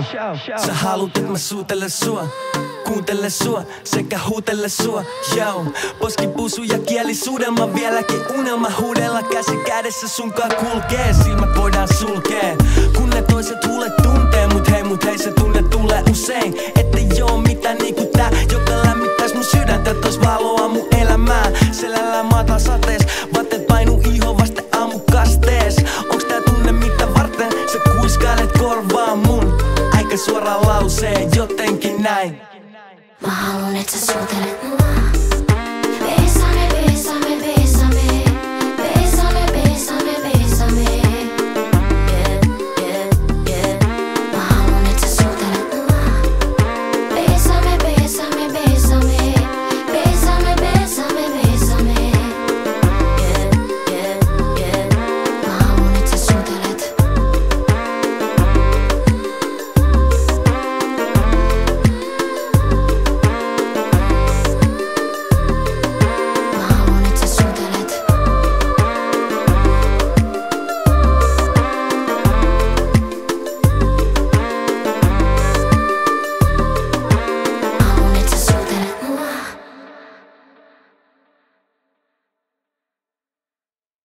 show. Sä haluut, et mä suutele sua, kuuntele sua sekä huutele sua. Yo, poskipusu ja kielisuuden, mä vieläkin unelma huudella. Käsi kädessä sunkaan kulkee, silmät voidaan sulkee. Kun ne toiset huulet tuntee, mut hei se tunne tulee usein. Ettei oo mitään niinku tää, joka lämmittäis mun sydäntä, tois valoa mun elämää. Selällään maata sateessa.